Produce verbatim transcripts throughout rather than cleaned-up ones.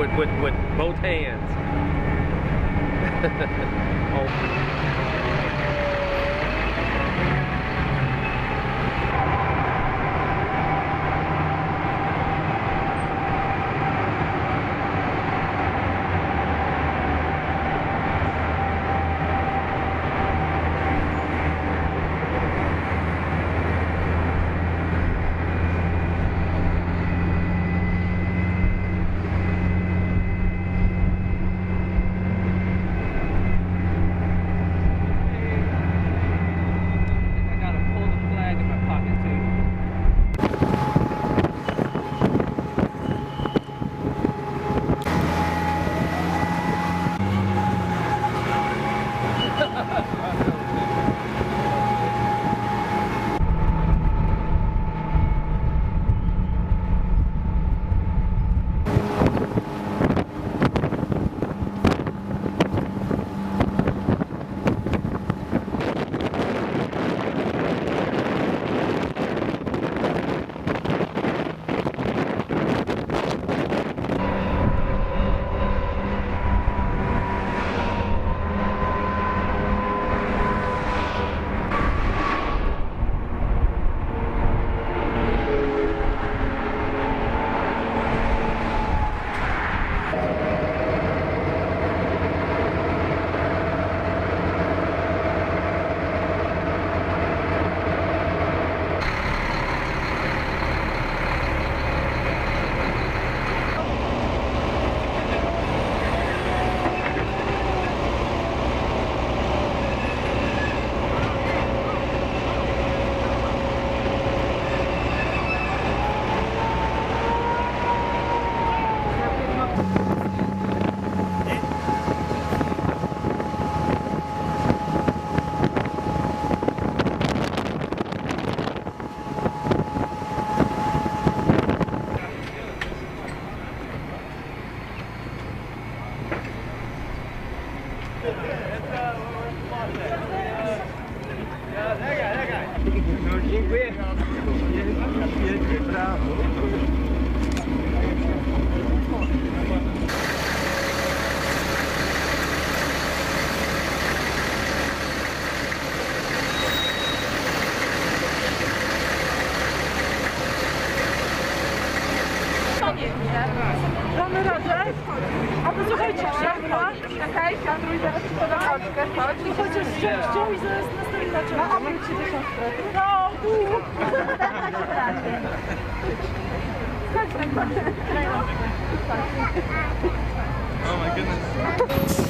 with, with, with both hands. Oh. Oh my goodness.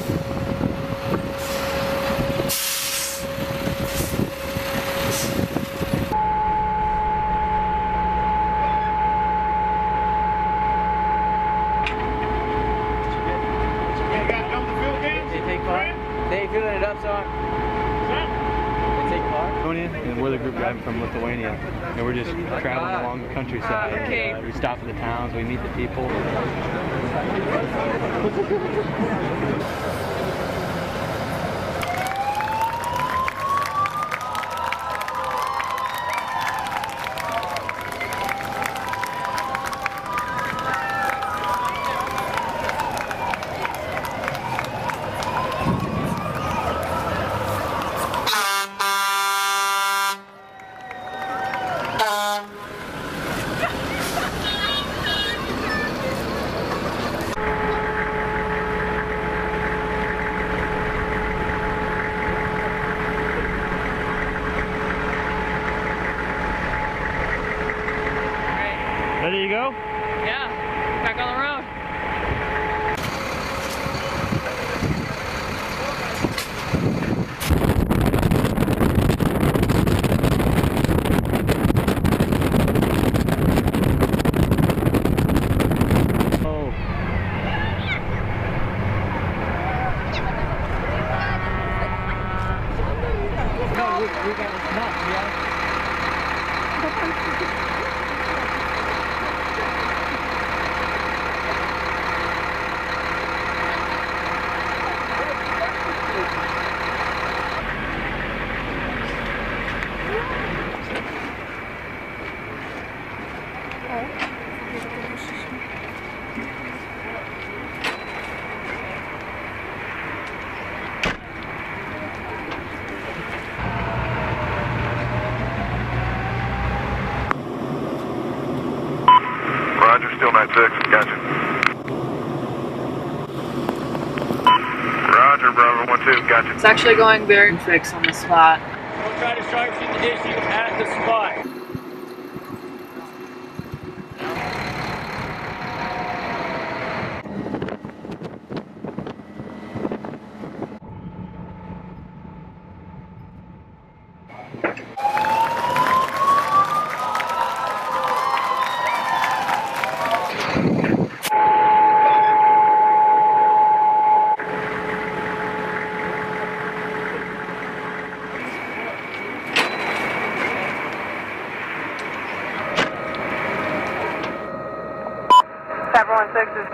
From Lithuania, and we're just traveling along the countryside. Okay. Uh, we stop at the towns, we meet the people. Gotcha, gotcha. It's actually going bearing fix on the spot. We'll try to sharpen the issue at the spot. Everyone fixes.